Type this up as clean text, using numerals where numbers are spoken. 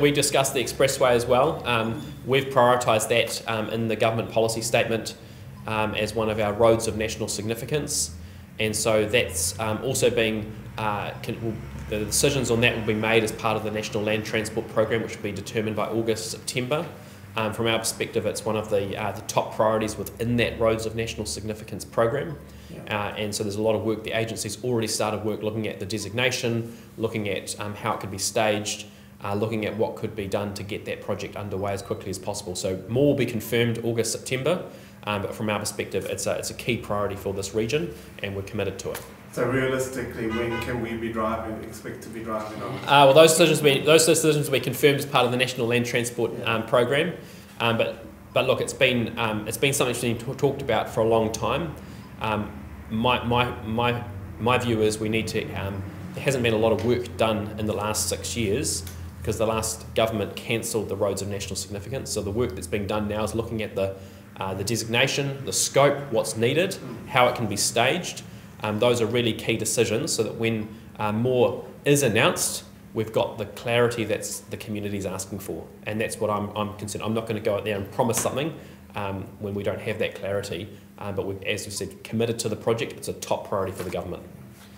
We discussed the expressway as well. We've prioritised that in the government policy statement as one of our roads of national significance, and so that's also being the decisions on that will be made as part of the National Land Transport Programme, which will be determined by August, September. From our perspective, it's one of the top priorities within that Roads of National Significance programme. Yeah. And so there's a lot of work. The agency's already started work looking at the designation, looking at how it could be staged, looking at what could be done to get that project underway as quickly as possible. So more will be confirmed August, September, but from our perspective, it's a key priority for this region, and we're committed to it. So realistically, when can we be driving? Expect to be driving on? Well, those decisions will be confirmed as part of the National Land Transport Program. But look, it's been something that's been talked about for a long time. My view is we need to. There hasn't been a lot of work done in the last 6 years because the last government cancelled the Roads of National Significance. So the work that's being done now is looking at the designation, the scope, what's needed, how it can be staged. Those are really key decisions so that when more is announced, we've got the clarity that's the community's asking for. And that's what I'm concerned. I'm not going to go out there and promise something when we don't have that clarity. But we've, as we said, committed to the project. It's a top priority for the government.